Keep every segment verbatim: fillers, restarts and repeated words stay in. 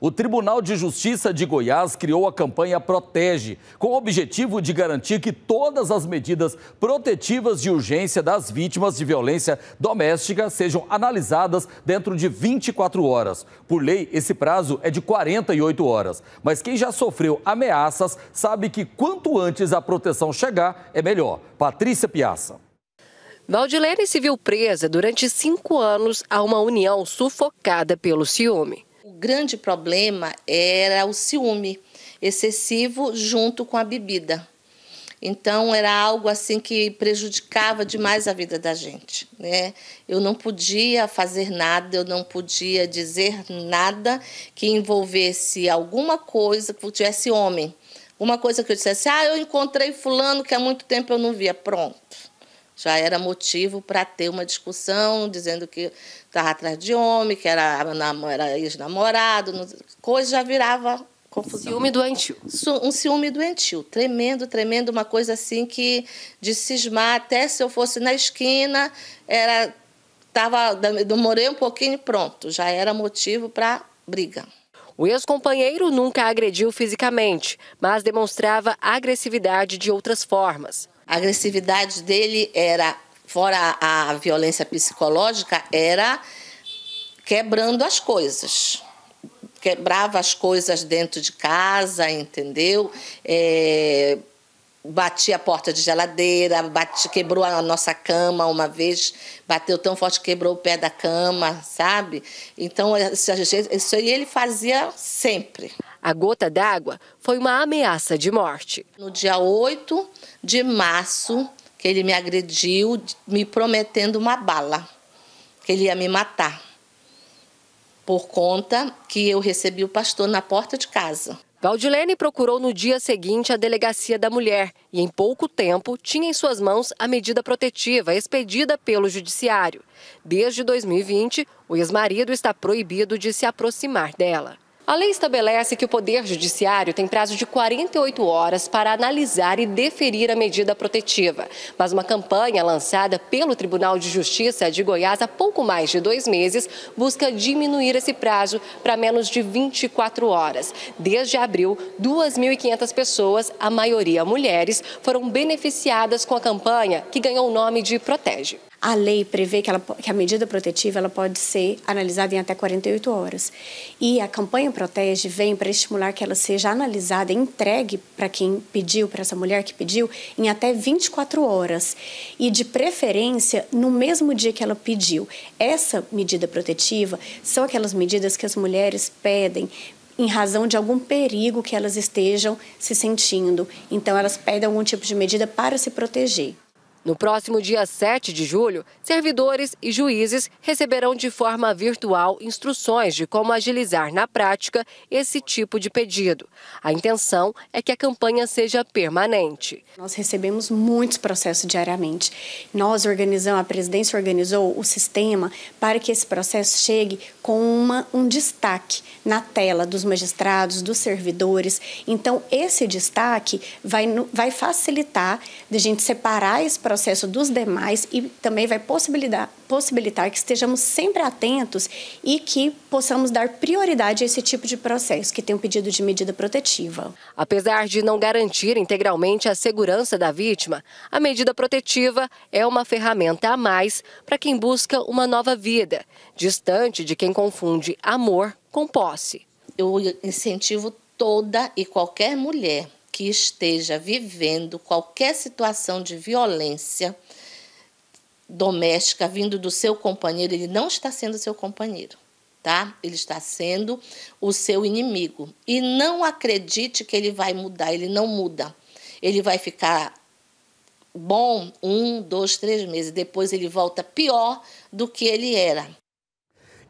O Tribunal de Justiça de Goiás criou a campanha Protege, com o objetivo de garantir que todas as medidas protetivas de urgência das vítimas de violência doméstica sejam analisadas dentro de vinte e quatro horas. Por lei, esse prazo é de quarenta e oito horas. Mas quem já sofreu ameaças sabe que quanto antes a proteção chegar, é melhor. Patrícia Piaça. Valdilene se viu presa durante cinco anos a uma união sufocada pelo ciúme. O grande problema era o ciúme excessivo junto com a bebida. Então, era algo assim que prejudicava demais a vida da gente, né? Eu não podia fazer nada, eu não podia dizer nada que envolvesse alguma coisa que tivesse homem. Uma coisa que eu dissesse, ah, eu encontrei fulano que há muito tempo eu não via, pronto. Já era motivo para ter uma discussão, dizendo que estava atrás de homem, que era, era ex-namorado, coisa já virava confusão. Ciúme doentio. Um ciúme doentio, tremendo, tremendo, uma coisa assim que de cismar, até se eu fosse na esquina, era, tava, demorei um pouquinho e pronto, já era motivo para briga. O ex-companheiro nunca agrediu fisicamente, mas demonstrava agressividade de outras formas. A agressividade dele era, fora a violência psicológica, era quebrando as coisas. Quebrava as coisas dentro de casa, entendeu? É, batia a porta de geladeira, bate, quebrou a nossa cama uma vez, bateu tão forte que quebrou o pé da cama, sabe? Então, isso aí ele fazia sempre. A gota d'água foi uma ameaça de morte. No dia oito de março, que ele me agrediu, me prometendo uma bala, que ele ia me matar, por conta que eu recebi o pastor na porta de casa. Valdilene procurou no dia seguinte a delegacia da mulher e em pouco tempo tinha em suas mãos a medida protetiva expedida pelo judiciário. Desde dois mil e vinte, o ex-marido está proibido de se aproximar dela. A lei estabelece que o Poder Judiciário tem prazo de quarenta e oito horas para analisar e deferir a medida protetiva. Mas uma campanha lançada pelo Tribunal de Justiça de Goiás há pouco mais de dois meses busca diminuir esse prazo para menos de vinte e quatro horas. Desde abril, duas mil e quinhentas pessoas, a maioria mulheres, foram beneficiadas com a campanha que ganhou o nome de Protege. A lei prevê que, ela, que a medida protetiva ela pode ser analisada em até quarenta e oito horas. E a campanha Protege vem para estimular que ela seja analisada e entregue para quem pediu, para essa mulher que pediu, em até vinte e quatro horas. E de preferência no mesmo dia que ela pediu. Essa medida protetiva são aquelas medidas que as mulheres pedem em razão de algum perigo que elas estejam se sentindo. Então elas pedem algum tipo de medida para se proteger. No próximo dia sete de julho, servidores e juízes receberão de forma virtual instruções de como agilizar na prática esse tipo de pedido. A intenção é que a campanha seja permanente. Nós recebemos muitos processos diariamente. Nós organizamos, a presidência organizou o sistema para que esse processo chegue com uma, um destaque na tela dos magistrados, dos servidores. Então, esse destaque vai, vai facilitar de a gente separar esse processo processo dos demais e também vai possibilitar, possibilitar que estejamos sempre atentos e que possamos dar prioridade a esse tipo de processo, que tem um pedido de medida protetiva. Apesar de não garantir integralmente a segurança da vítima, a medida protetiva é uma ferramenta a mais para quem busca uma nova vida, distante de quem confunde amor com posse. Eu incentivo toda e qualquer mulher que esteja vivendo qualquer situação de violência doméstica vindo do seu companheiro, ele não está sendo seu companheiro, tá? Ele está sendo o seu inimigo. E não acredite que ele vai mudar, ele não muda. Ele vai ficar bom um, dois, três meses, depois ele volta pior do que ele era.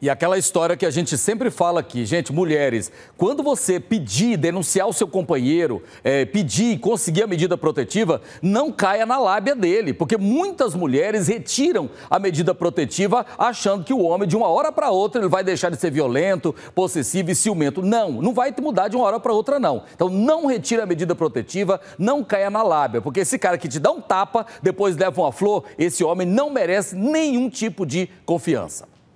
E aquela história que a gente sempre fala aqui, gente, mulheres, quando você pedir, denunciar o seu companheiro, é, pedir e conseguir a medida protetiva, não caia na lábia dele, porque muitas mulheres retiram a medida protetiva achando que o homem, de uma hora para outra, ele vai deixar de ser violento, possessivo e ciumento. Não, não vai te mudar de uma hora para outra, não. Então, não retira a medida protetiva, não caia na lábia, porque esse cara que te dá um tapa, depois leva uma flor, esse homem não merece nenhum tipo de confiança.